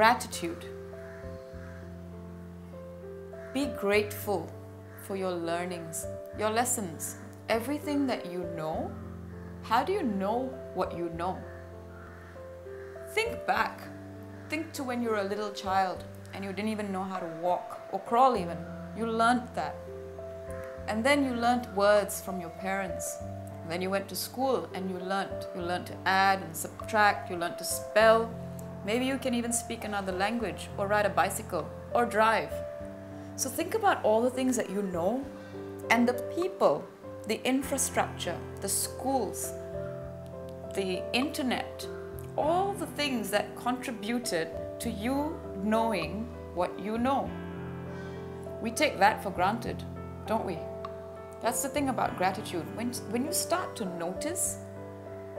Gratitude. Be grateful for your learnings, your lessons, everything that you know. How do you know what you know? Think back. Think to when you were a little child and you didn't even know how to walk or crawl even. You learnt that. And then you learnt words from your parents. And then you went to school and you learnt. You learnt to add and subtract. You learnt to spell. Maybe you can even speak another language or ride a bicycle or drive. So think about all the things that you know and the people, the infrastructure, the schools, the internet, all the things that contributed to you knowing what you know. We take that for granted, don't we? That's the thing about gratitude. When you start to notice,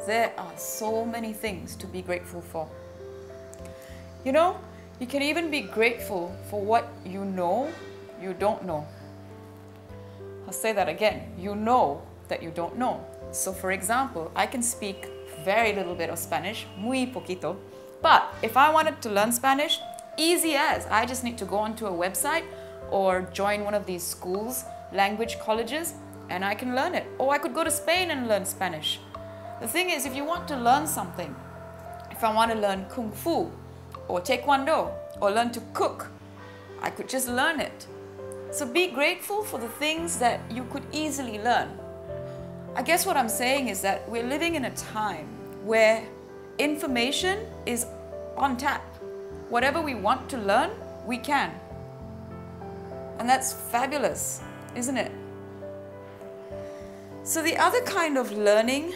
there are so many things to be grateful for. You know, you can even be grateful for what you know you don't know. I'll say that again. You know that you don't know. So for example, I can speak very little bit of Spanish, muy poquito, but if I wanted to learn Spanish, easy as. I just need to go onto a website or join one of these schools, language colleges, and I can learn it. Or I could go to Spain and learn Spanish. The thing is, if you want to learn something, if I want to learn Kung Fu, or Taekwondo, or learn to cook, I could just learn it. So be grateful for the things that you could easily learn. I guess what I'm saying is that we're living in a time where information is on tap. Whatever we want to learn, we can. And that's fabulous, isn't it? So the other kind of learning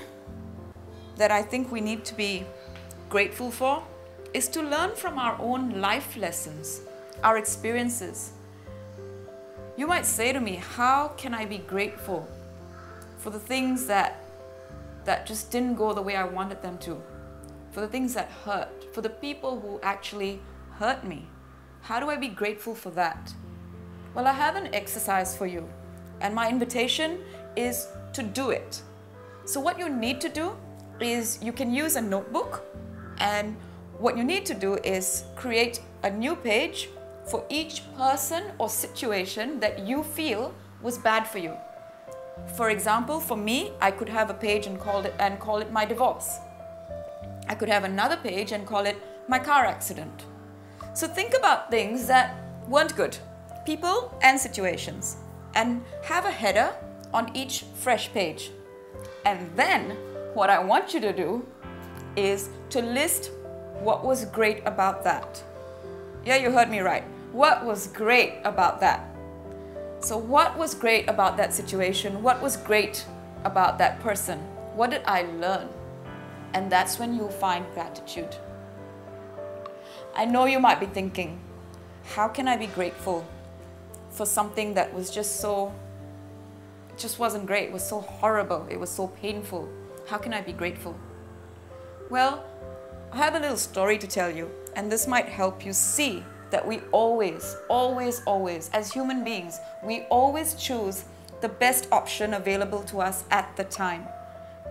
that I think we need to be grateful for is to learn from our own life lessons, our experiences. You might say to me, how can I be grateful for the things that just didn't go the way I wanted them to, for the things that hurt, for the people who actually hurt me? How do I be grateful for that? Well, I have an exercise for you, and my invitation is to do it. So what you need to do is you can use a notebook, and what you need to do is create a new page for each person or situation that you feel was bad for you. For example, for me, I could have a page and call it my divorce. I could have another page and call it my car accident. So think about things that weren't good, people and situations, and have a header on each fresh page. And then what I want you to do is to list what was great about that. Yeah, you heard me right. What was great about that? So what was great about that situation? What was great about that person? What did I learn? And that's when you'll find gratitude. I know you might be thinking, how can I be grateful for something that was just wasn't great, it was so horrible, it was so painful. How can I be grateful? Well, I have a little story to tell you, and this might help you see that we always, as human beings, we always choose the best option available to us at the time,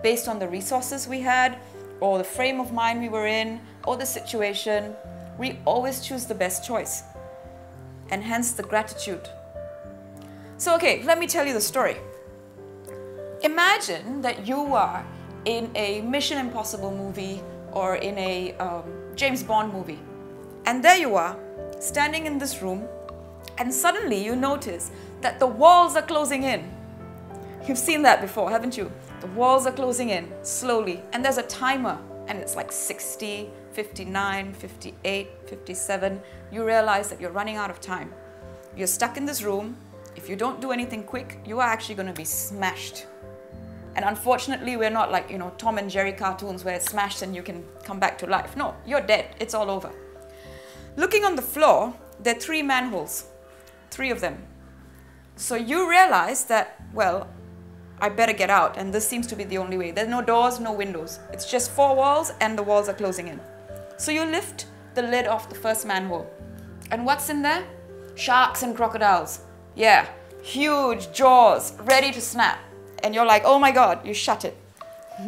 based on the resources we had, or the frame of mind we were in, or the situation. We always choose the best choice, and hence the gratitude. So okay, let me tell you the story. Imagine that you are in a Mission Impossible movie, or in a James Bond movie. And there you are, standing in this room, and suddenly you notice that the walls are closing in. You've seen that before, haven't you? The walls are closing in slowly, and there's a timer, and it's like 60, 59, 58, 57. You realize that you're running out of time. You're stuck in this room. If you don't do anything quick, you are actually gonna be smashed. And unfortunately, we're not like, Tom and Jerry cartoons where it's smashed and you can come back to life. No, you're dead. It's all over. Looking on the floor, there are three manholes, three of them. So you realize that, well, I better get out, and this seems to be the only way. There's no doors, no windows. It's just four walls and the walls are closing in. So you lift the lid off the first manhole. And what's in there? Sharks and crocodiles. Yeah, huge jaws ready to snap. And you're like, oh my God, you shut it.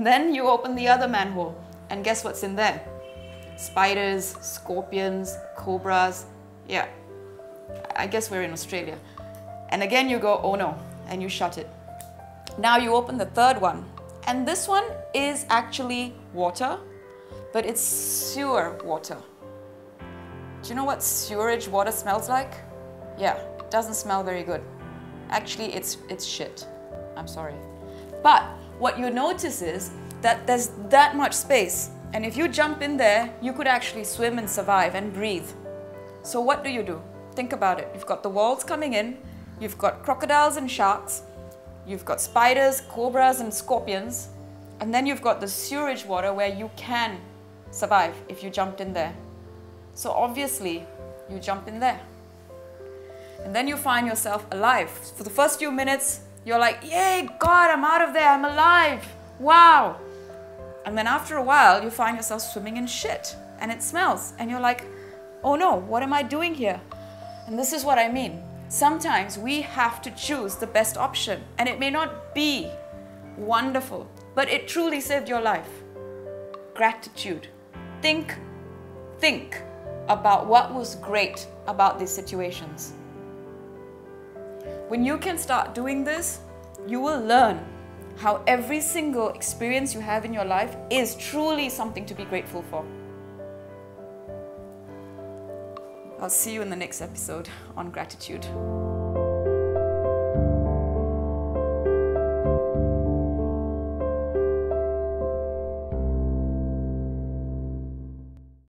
Then you open the other manhole, and guess what's in there? spiders, scorpions, cobras. Yeah, I guess we're in Australia. And again you go, oh no, and you shut it. Now you open the third one, and this one is actually water, but it's sewer water. Do you know what sewerage water smells like? Yeah, it doesn't smell very good. Actually, it's shit. I'm sorry. But what you notice is that there's that much space, and if you jump in there, you could actually swim and survive and breathe. So what do? Think about it. You've got the walls coming in, you've got crocodiles and sharks, you've got spiders, cobras and scorpions, and then you've got the sewerage water where you can survive if you jumped in there. So obviously, you jump in there. And then you find yourself alive. For the first few minutes, you're like, yay, God, I'm out of there, I'm alive, wow. And then after a while, you find yourself swimming in shit, and it smells, and you're like, oh no, what am I doing here? And this is what I mean. Sometimes we have to choose the best option, and it may not be wonderful, but it truly saved your life. Gratitude. Think about what was great about these situations. When you can start doing this, you will learn how every single experience you have in your life is truly something to be grateful for. I'll see you in the next episode on gratitude.